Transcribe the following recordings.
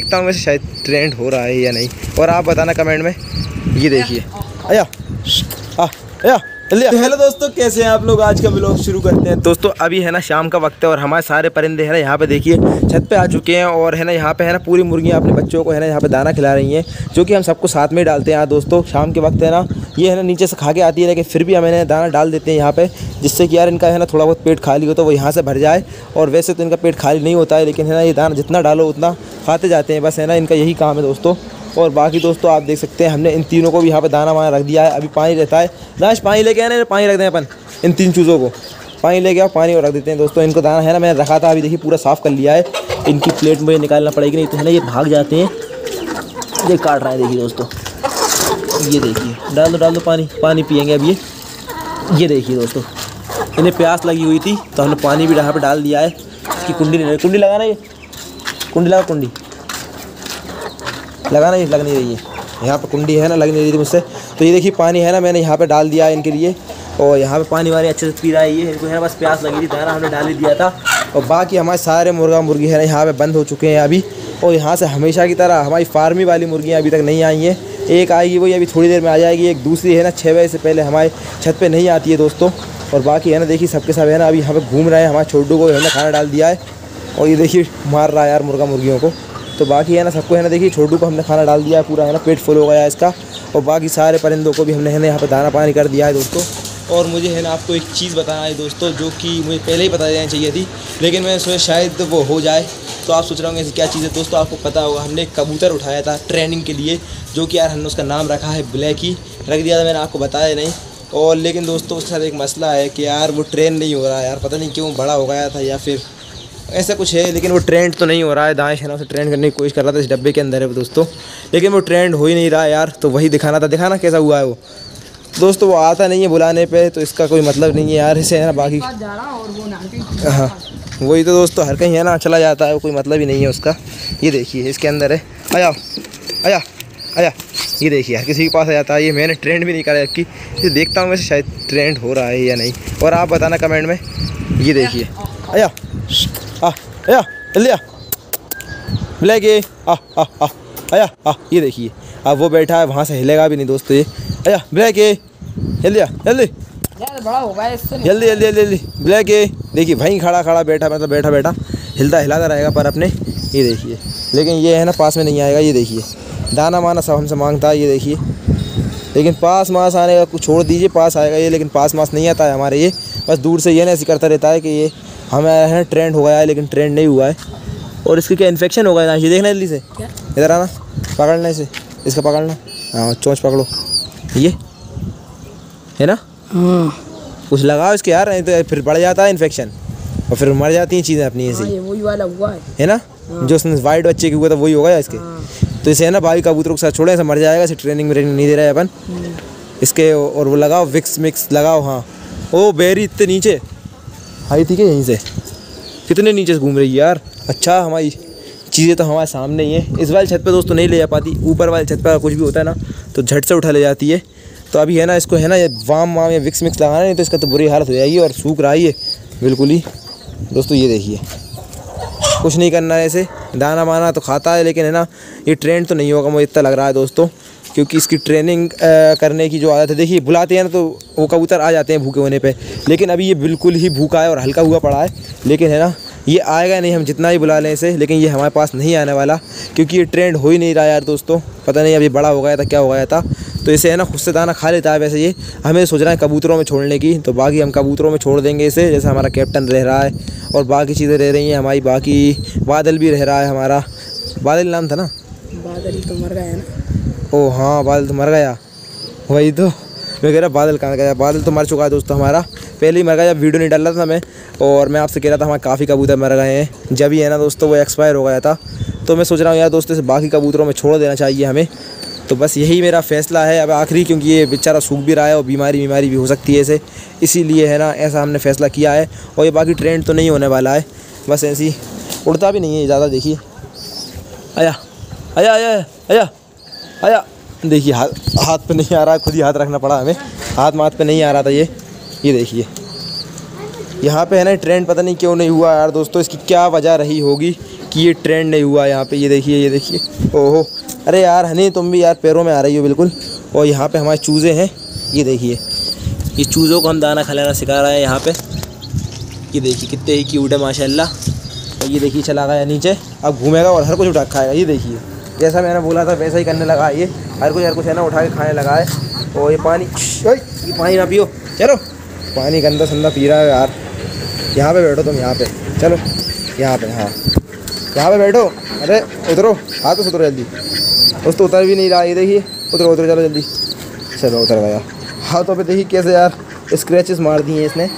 देखता हूँ वैसे शायद ट्रेंड हो रहा है या नहीं, और आप बताना कमेंट में। ये देखिए आया आया। हेलो दोस्तों, कैसे हैं आप लोग। आज का व्लॉग शुरू करते हैं। दोस्तों अभी है ना शाम का वक्त है और हमारे सारे परिंदे है ना यहाँ पे देखिए छत पे आ चुके हैं, और है ना यहाँ पे है ना पूरी मुर्गियाँ अपने बच्चों को है ना यहाँ पे दाना खिला रही हैं, जो कि हम सबको साथ में डालते हैं। दोस्तों शाम के वक्त है ना ये है ना नीचे से खा के आती है, लेकिन फिर भी हम इन्हें दाना डाल देते हैं यहाँ पे, जिससे कि यार इनका है ना थोड़ा बहुत पेट खाली हो तो वो यहाँ से भर जाए। और वैसे तो इनका पेट खाली नहीं होता है, लेकिन है ना ये दाना जितना डालो उतना खाते जाते हैं, बस है ना इनका यही काम है दोस्तों। और बाकी दोस्तों आप देख सकते हैं हमने इन तीनों को भी यहाँ पे दाना वाना रख दिया है। अभी पानी रहता है, लाश पानी लेके आए ना, पानी रख दें अपन इन तीन चूज़ों को। पानी लेके आओ, पानी और रख देते हैं दोस्तों। इनको दाना है ना मैंने रखा था, अभी देखिए पूरा साफ़ कर लिया है। इनकी प्लेट मुझे निकालना पड़ेगी, नहीं तो है ना ये भाग जाते हैं। ये काट रहा है देखिए दोस्तों, ये देखिए डाल दो पानी, पानी पियेंगे अब ये देखिए दोस्तों। इन्हें प्यास लगी हुई थी तो हमने पानी भी यहाँ पर डाल दिया है। इसकी कुंडी लगाना, ये कुंडी लगा, कुंडी लगाना, ये लग नहीं रही है, यहाँ पर कुंडी है ना लग नहीं रही थी मुझसे। तो ये देखिए पानी है ना मैंने यहाँ पे डाल दिया है इनके लिए, और यहाँ पे पानी वानी अच्छे से पी रहा है ये। इनको है ना बस प्यास लगी थी, दाना हमने डाल ही दिया था। और बाकी हमारे सारे मुर्गा मुर्गी है ना यहाँ पे बंद हो चुके हैं अभी, और यहाँ से हमेशा की तरह हमारी फार्मी वाली मुर्गियाँ अभी तक नहीं आई हैं। एक आएगी वही अभी थोड़ी देर में आ जाएगी, एक दूसरी है ना 6 बजे से पहले हमारे छत पर नहीं आती है दोस्तों। और बाकी है ना देखिए सबके सब है ना अभी यहाँ पर घूम रहे हैं। हमारे छोटू को है ना खाना डाल दिया है, और ये देखिए मार रहा है यार मुर्गा मुर्गियों को। तो बाकी है ना सबको है ना देखिए छोटू को हमने खाना डाल दिया है, पूरा है ना पेट फुल हो गया है इसका। और बाकी सारे परिंदों को भी हमने है ना यहाँ पर दाना पानी कर दिया है दोस्तों। और मुझे है ना आपको एक चीज़ बताना है दोस्तों, जो कि मुझे पहले ही बता देनी चाहिए थी, लेकिन मैंने सोचा शायद वो हो जाए। तो आप सोच रहे होंगे ऐसी क्या चीज़ है दोस्तों। आपको पता होगा हमने एक कबूतर उठाया था ट्रेनिंग के लिए, जो कि यार हमने उसका नाम रखा है ब्लैकी, रख दिया था मैंने आपको बताया नहीं। और लेकिन दोस्तों उसके साथ एक मसला है कि यार वो ट्रेन नहीं हो रहा है यार, पता नहीं क्यों बड़ा हो गया था या फिर ऐसा कुछ है, लेकिन वो ट्रेंड तो नहीं हो रहा है। दानिश है ना उसे ट्रेंड करने की कोशिश कर रहा था इस डब्बे के अंदर है दोस्तों, लेकिन वो ट्रेंड हो ही नहीं रहा है यार। तो वही दिखाना था, दिखाना कैसा हुआ है वो दोस्तों। वो आता नहीं है बुलाने पे, तो इसका कोई मतलब नहीं है यार इसे है ना। बाकी हाँ वही तो दोस्तों, हर कहीं है ना चला जाता है, वो कोई मतलब ही नहीं है उसका। ये देखिए इसके अंदर है, आया आया आया। ये देखिए यार किसी के पास आ जाता है, ये मैंने ट्रेंड भी नहीं करा कि ये। देखता हूँ वैसे शायद ट्रेंड हो रहा है या नहीं, और आप बताना कमेंट में। ये देखिए आया आया लिया ब्लैकी आया ये देखिए अब वो बैठा है, वहाँ से हिलेगा भी नहीं दोस्तों ये। आया ब्लैकी जल्दी जल्दी जल्दी जल्दी जल्दी ब्लैकी। देखिए वहीं खड़ा खड़ा बैठा, मतलब बैठा बैठा हिलता हिलाता रहेगा पर अपने। ये देखिए लेकिन ये है ना पास में नहीं आएगा। ये देखिए दाना वाना सब हमसे मांगता है, ये देखिए लेकिन पास मास आने का कुछ छोड़ दीजिए, पास आएगा ये, लेकिन पास मास नहीं आता है हमारे। ये बस दूर से ये ना ऐसे करता रहता है कि ये हमारा है ट्रेंड हो गया है, लेकिन ट्रेंड नहीं हुआ है। और इसके क्या इन्फेक्शन हो गया है ये देखना, जल्दी से इधर आना, पकड़ना इसे, इसका पकड़ना, हाँ चोंच पकड़ो ये है ना, कुछ लगाओ इसके यार, नहीं तो फिर बढ़ जाता है इन्फेक्शन और फिर मर जाती हैं चीज़ें अपनी ऐसी। वही वाला हुआ है ना जो उसने वाइट बच्चे के हुआ था, वही होगा इसके। तो इसे है ना भाई कबूतरों के साथ छोड़े, ऐसे मर जाएगा, इसे ट्रेनिंग व्रेनिंग नहीं दे रहा है अपन इसके। और वो लगाओ विक्स मिक्स लगाओ, हाँ ओ बेरी इतने नीचे आई थी क्या, यहीं से कितने नीचे से घूम रही है यार। अच्छा हमारी चीज़ें तो हमारे सामने ही है, इस वाली छत पे दोस्तों नहीं ले जा पाती, ऊपर वाली छत पर कुछ भी होता है ना तो झट से उठा ले जाती है। तो अभी है ना इसको है ना ये वाम वाम या विक्स मिक्स लगाना, नहीं तो इसका तो बुरी हालत हो जाएगी। और सूख रहा है बिल्कुल ही दोस्तों, ये देखिए कुछ नहीं करना है इसे, दाना वाना तो खाता है लेकिन है ना ये ट्रेंड तो नहीं होगा मुझे इतना लग रहा है दोस्तों, क्योंकि इसकी ट्रेनिंग करने की जो आदत है। देखिए बुलाते हैं ना तो वो कबूतर आ जाते हैं भूखे होने पे, लेकिन अभी ये बिल्कुल ही भूखा है और हल्का हुआ पड़ा है, लेकिन है ना ये आएगा नहीं हम जितना ही बुला लें इसे, लेकिन ये हमारे पास नहीं आने वाला क्योंकि ये ट्रेंड हो ही नहीं रहा यार दोस्तों। पता नहीं अभी बड़ा हो गया था क्या हो गया था, तो इसे है ना खुद से दाना खा लेता है। वैसे ये हमें सोच रहा है कबूतरों में छोड़ने की, तो बाकी हम कबूतरों में छोड़ देंगे इसे, जैसे हमारा कैप्टन रह रहा है और बाकी चीज़ें रह रही हैं हमारी। बाकी बादल भी रह रहा है हमारा, बादल नाम था ना, बादल तो मर गया है ना। ओ हाँ बादल तो मर गया, वही तो मैं कह रहा बादल कहाँ गया, बादल तो मर चुका है दोस्तों हमारा, पहले ही मर गया जब वीडियो नहीं डाल रहा था मैं। और मैं आपसे कह रहा था हमारे काफ़ी कबूतर मर गए हैं जब ही है ना दोस्तों, वो एक्सपायर हो गया था। तो मैं सोच रहा हूँ यार दोस्तों इसे बाकी कबूतरों में छोड़ देना चाहिए हमें, तो बस यही मेरा फैसला है अब आखिरी, क्योंकि ये बेचारा सूख भी रहा है और बीमारी बीमारी भी हो सकती है इसे, इसीलिए है ना ऐसा हमने फैसला किया है। और ये बाकी ट्रेंड तो नहीं होने वाला है, बस ऐसी उड़ता भी नहीं है ज़्यादा। देखिए आया आया आया आया आया, देखिए हाथ पे नहीं आ रहा, खुद ही हाथ रखना पड़ा हमें, हाथ पे नहीं आ रहा था ये। ये देखिए यहाँ पे है ना ट्रेंड पता नहीं क्यों नहीं हुआ यार दोस्तों, इसकी क्या वजह रही होगी कि कि ये ट्रेंड नहीं हुआ यहाँ पे। ये देखिए, ये देखिए, ओहो, अरे यार हनी तुम भी यार पैरों में आ रही हो बिल्कुल। और यहाँ पे हमारे चूज़े हैं, ये देखिए, ये चूज़ों को हम दाना खिलाना सिखा रहे हैं यहाँ पे। ये देखिए कितने ही क्यूट है माशाल्लाह। और ये देखिए चला गया नीचे, अब घूमेगा और हर कुछ उठा खाएगा। ये देखिए जैसा मैंने बोला था वैसा ही करने लगा, ये हर कुछ है ना उठा के खाने लगा है। और ये पानी, ये पानी ना पियो, चलो पानी गंदा संदा पी रहा है यार। यहाँ पे बैठो तुम, यहाँ पे चलो, यहाँ पे, हाँ यहाँ पे बैठो। अरे उतरो, हाँ तो उतरो जल्दी, उस तो उतर भी नहीं रहा। ये देखिए उतरो उतरो, चलो जल्दी, चलो उतर गया। हाथों पे देखिए कैसे यार स्क्रैचेस मार दिए हैं इसने।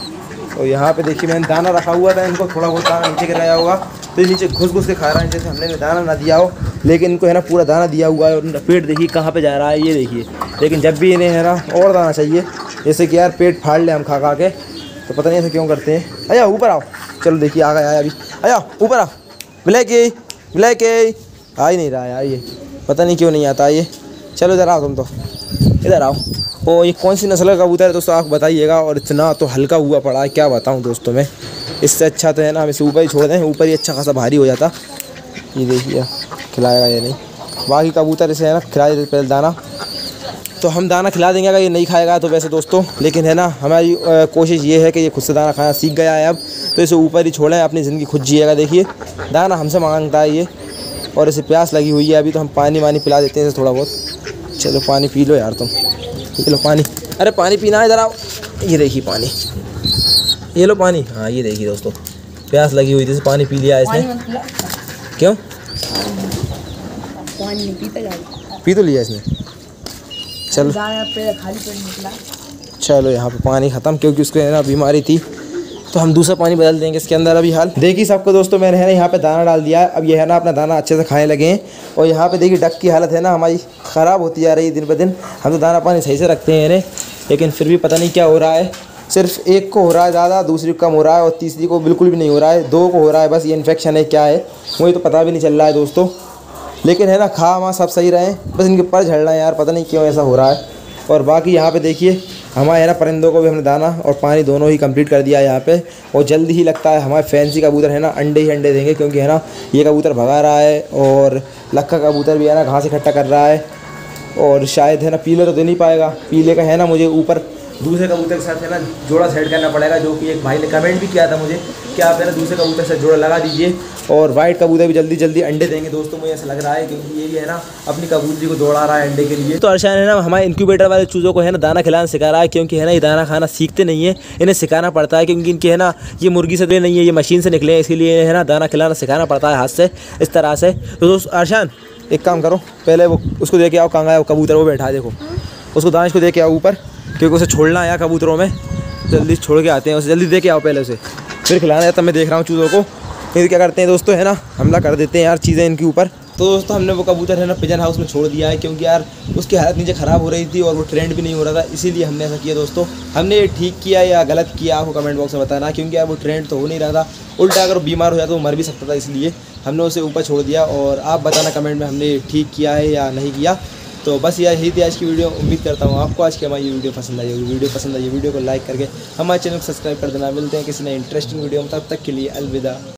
और यहाँ पे देखिए मैंने दाना रखा हुआ था, इनको थोड़ा बहुत दाना नीचे गिराया होगा तो नीचे घुस घुस के खा रहा है, जैसे हमने दाना ना दिया हो। लेकिन इनको है ना पूरा दाना दिया हुआ है और पेट देखिए कहाँ पे जा रहा है, ये देखिए। लेकिन जब भी इन्हें है ना और दाना चाहिए, जैसे कि यार पेट फाड़ ले हम खा खा के, तो पता नहीं ऐसा क्यों करते हैं। आया ऊपर आओ, चलो देखिए आ गया अभी, आया ऊपर आओ। ब्लैक आ ही नहीं रहा यार, ये पता नहीं क्यों नहीं आता ये। चलो इधर आओ तुम, तो इधर आओ। ओ ये कौन सी नस्ल का कबूतर है दोस्तों आप बताइएगा। और इतना तो हल्का हुआ पड़ा है क्या बताऊँ दोस्तों मैं, इससे अच्छा तो है ना हम इसे ऊपर ही छोड़ दें, ऊपर ही अच्छा खासा भारी हो जाता। ये देखिए खिलाएगा या नहीं, बाकी कबूतर इसे है ना खिला देते पहले दाना, तो हम दाना खिला देंगे अगर ये नहीं खाएगा तो। वैसे दोस्तों लेकिन है ना हमारी कोशिश ये है कि ये खुद से दाना खाना सीख गया है अब, तो इसे ऊपर ही छोड़ें, अपनी ज़िंदगी खुद जिएगा। देखिए दाना हमसे मांगता है ये, और इसे प्यास लगी हुई है अभी, तो हम पानी वानी पिला देते हैं इसे थोड़ा बहुत। चलो पानी पी लो यार तुम, चलो पानी, अरे पानी पीना है इधर आओ। ये देखिए पानी, ये लो पानी, हाँ ये देखिए दोस्तों प्यास लगी हुई थी, इसे पानी पी लिया इसने। क्यों पानी पी तो लिया इसने, चलो खाली पेट निकला। चलो यहाँ पे पानी ख़त्म, क्योंकि उसको है ना बीमारी थी, तो हम दूसरा पानी बदल देंगे इसके अंदर अभी। हाल देखिए सबको दोस्तों मैंने है ना यहाँ पे दाना डाल दिया है, अब ये है ना अपना दाना अच्छे से खाने लगे हैं। और यहाँ पे देखिए डक की हालत है ना हमारी ख़राब होती जा रही है दिन ब दिन। हम तो दाना पानी सही से रखते हैं इन्हें, लेकिन फिर भी पता नहीं क्या हो रहा है। सिर्फ एक को हो रहा है ज़्यादा, दूसरी को कम हो रहा है, और तीसरी को बिल्कुल भी नहीं हो रहा है, दो को हो रहा है बस। ये इन्फेक्शन है क्या है मुझे तो पता भी नहीं चल रहा है दोस्तों। लेकिन है ना खा वहाँ सब सही रहे, बस इनके पर झड़ रहे हैं यार, पता नहीं क्यों ऐसा हो रहा है। और बाकी यहाँ पे देखिए हमारे है ना परिंदों को भी हमने दाना और पानी दोनों ही कंप्लीट कर दिया है यहाँ पे। और जल्दी ही लगता है हमारे फैंसी कबूतर है ना अंडे ही अंडे देंगे, क्योंकि है ना ये कबूतर भगा रहा है और लक्का कबूतर भी है ना घास इकट्ठा कर रहा है। और शायद है ना पीले तो दे नहीं पाएगा, पीले का है ना मुझे ऊपर दूसरे कबूतर के साथ है ना जोड़ा सेट करना पड़ेगा, जो कि एक भाई ने कमेंट भी किया था मुझे कि आप है ना दूसरे कबूतर से जोड़ा लगा दीजिए। और वाइट कबूतर भी जल्दी जल्दी अंडे देंगे दोस्तों, मुझे ऐसा लग रहा है, क्योंकि ये भी है ना अपनी कबूतरी को दौड़ा रहा है अंडे के लिए। तो अर्शान है ना हमारे इंक्यूबेटर वाले चूज़ों को है ना दाना खिलाना सिखा रहा है, क्योंकि है ना ये दाना खाना सीखते नहीं है, इन्हें सिखाना पड़ता है, क्योंकि इनके है ना ये मुर्गी से नहीं है, ये मशीन से निकले हैं, इसलिए है ना दाना खिलाना सिखाना पड़ता है हाथ से इस तरह से। तो दोस्त अर्शान एक काम करो, पहले वो उसको दे के आओ, कहाँ गया कबूतर, वो बैठा है देखो, उसको दाना को दे के आओ ऊपर, क्योंकि उसे छोड़ना है कबूतरों में, जल्दी छोड़ के आते हैं उसे, जल्दी दे के आओ पहले उसे, फिर खिलाना है। तब मैं देख रहा हूँ चूज़ों को फिर क्या करते हैं दोस्तों है ना हमला कर देते हैं यार चीज़ें इनके ऊपर। तो दोस्तों हमने वो कबूतर है ना पिजन हाउस में छोड़ दिया है, क्योंकि यार उसकी हालत नीचे ख़राब हो रही थी और वो ट्रेंड भी नहीं हो रहा था, इसीलिए हमने ऐसा किया दोस्तों। हमने ये ठीक किया या गलत किया आपको कमेंट बॉक्स में बताना, क्योंकि यार वो ट्रेंड तो हो नहीं रहा था, उल्टा अगर वो बीमार हो जाता तो मर भी सकता था, इसलिए हमने उसे ऊपर छोड़ दिया। और आप बताना कमेंट में हमने ठीक किया है या नहीं किया। तो बस यार यही थी आज की वीडियो, उम्मीद करता हूँ आपको आज की हमारी वीडियो पसंद आई होगी। वीडियो पसंद आई, वीडियो को लाइक करके हमारे चैनल को सब्सक्राइब कर देना। मिलते हैं किसी नए इंटरेस्टिंग वीडियो में, तब तक के लिए अलविदा।